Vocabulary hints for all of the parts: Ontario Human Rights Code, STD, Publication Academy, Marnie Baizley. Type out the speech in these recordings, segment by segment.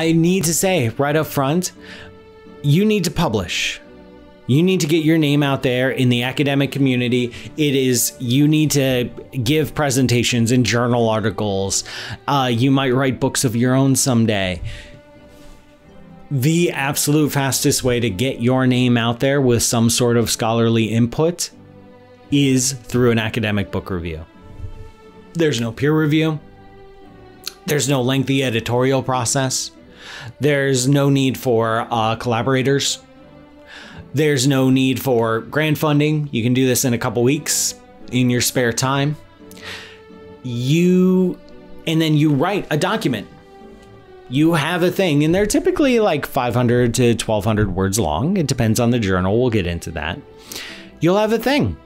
I need to say right up front, you need to publish. You need to get your name out there in the academic community. You need to give presentations and journal articles. You might write books of your own someday. The absolute fastest way to get your name out there with some sort of scholarly input is through an academic book review. There's no peer review. There's no lengthy editorial process. There's no need for collaborators. There's no need for grant funding. You can do this in a couple weeks in your spare time. And then you write a document. You have a thing, and they're typically like 500 to 1200 words long. It depends on the journal. We'll get into that. You'll have a thing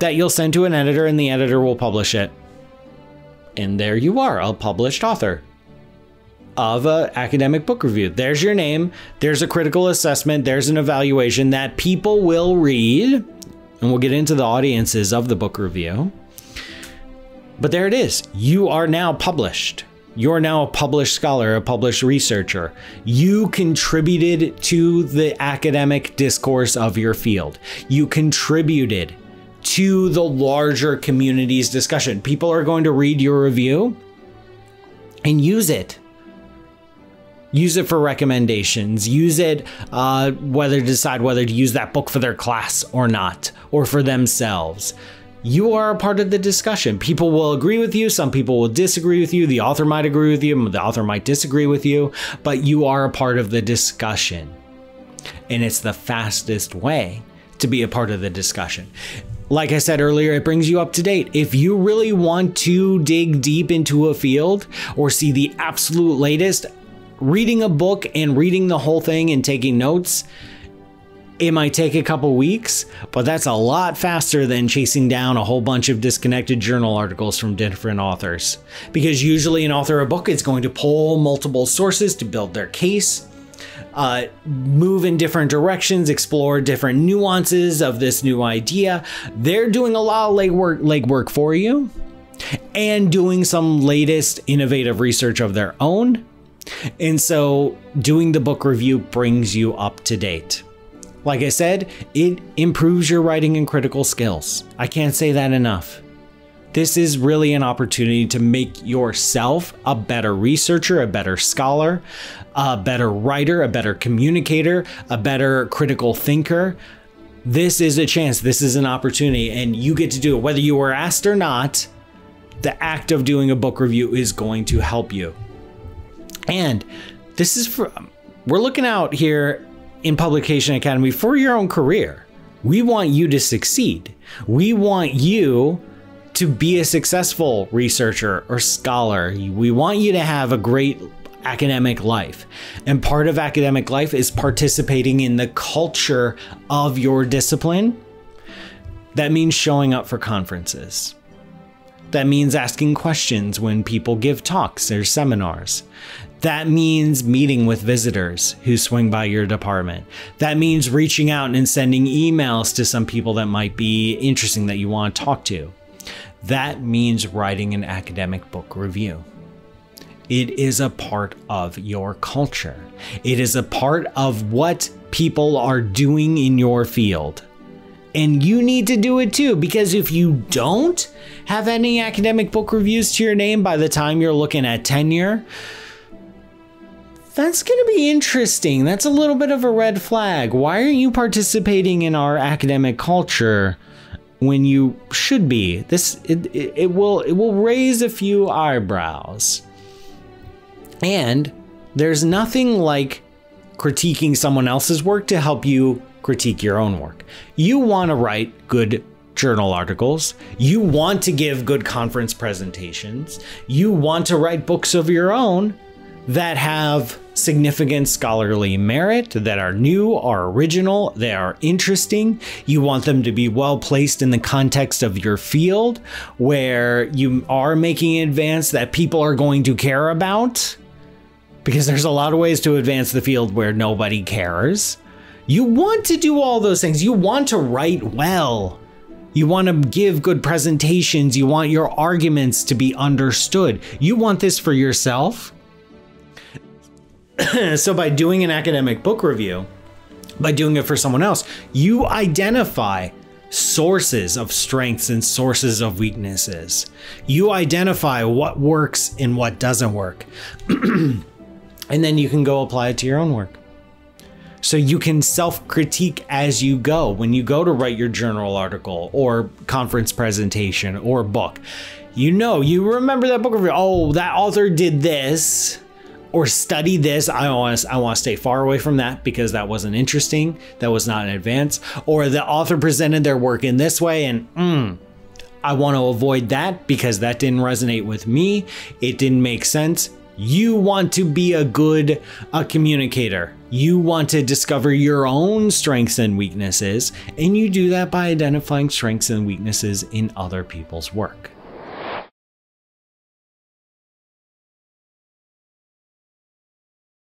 that you'll send to an editor, and the editor will publish it. And there you are, a published author of an academic book review. There's your name. There's a critical assessment. There's an evaluation that people will read. And we'll get into the audiences of the book review. But there it is. You are now published. You're now a published scholar, a published researcher. You contributed to the academic discourse of your field. You contributed to the larger community's discussion. People are going to read your review and use it. Use it for recommendations. Use it whether to decide whether to use that book for their class or not, or for themselves. You are a part of the discussion. People will agree with you. Some people will disagree with you. The author might agree with you. The author might disagree with you, but you are a part of the discussion. And it's the fastest way to be a part of the discussion. Like I said earlier, it brings you up to date. If you really want to dig deep into a field or see the absolute latest, reading a book and reading the whole thing and taking notes, it might take a couple weeks, but that's a lot faster than chasing down a whole bunch of disconnected journal articles from different authors. Because usually an author of a book is going to pull multiple sources to build their case, move in different directions, explore different nuances of this new idea. They're doing a lot of legwork for you and doing some latest innovative research of their own. And so doing the book review brings you up to date. Like I said, it improves your writing and critical skills. I can't say that enough. This is really an opportunity to make yourself a better researcher, a better scholar, a better writer, a better communicator, a better critical thinker. This is a chance. This is an opportunity, and you get to do it. Whether you were asked or not, the act of doing a book review is going to help you. And this is for, we're looking out here in Publication Academy for your own career. We want you to succeed. We want you to be a successful researcher or scholar. We want you to have a great academic life. And part of academic life is participating in the culture of your discipline. That means showing up for conferences. That means asking questions when people give talks or seminars. That means meeting with visitors who swing by your department. That means reaching out and sending emails to some people that might be interesting that you want to talk to. That means writing an academic book review. It is a part of your culture. It is a part of what people are doing in your field. And you need to do it too, because if you don't have any academic book reviews to your name by the time you're looking at tenure, that's going to be interesting. That's a little bit of a red flag. Why are you participating in our academic culture when you should be? It will raise a few eyebrows. And there's nothing like critiquing someone else's work to help you critique your own work. You want to write good journal articles. You want to give good conference presentations. You want to write books of your own that have significant scholarly merit, that are new, are original, they are interesting. You want them to be well placed in the context of your field where you are making an advance that people are going to care about, because there's a lot of ways to advance the field where nobody cares. You want to do all those things. You want to write well. You want to give good presentations. You want your arguments to be understood. You want this for yourself. So by doing an academic book review, by doing it for someone else, you identify sources of strengths and sources of weaknesses. You identify what works and what doesn't work. And then you can go apply it to your own work. So you can self-critique as you go. When you go to write your journal article or conference presentation or book, you know, you remember that book review. Oh, that author did this or studied this. I want to stay far away from that because that wasn't interesting. That was not an advance. Or the author presented their work in this way and I want to avoid that because that didn't resonate with me. It didn't make sense. You want to be a good communicator. You want to discover your own strengths and weaknesses, and you do that by identifying strengths and weaknesses in other people's work.